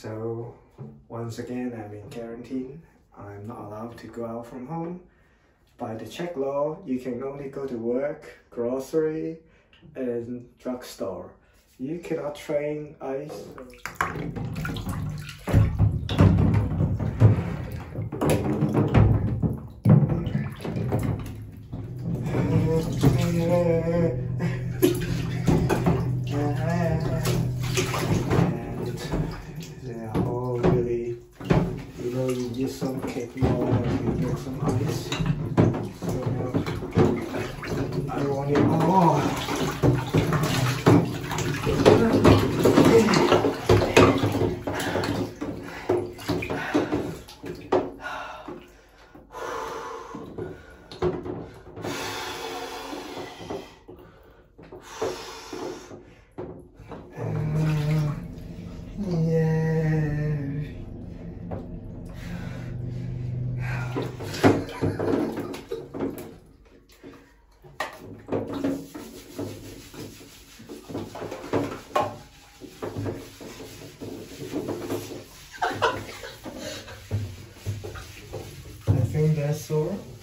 So once again, I'm in quarantine. I'm not allowed to go out from home. By the Czech law, you can only go to work, grocery, and drugstore. You cannot train ice. And they're all really, you know, you use some cake more and you get some ice. I don't want it all. That's all.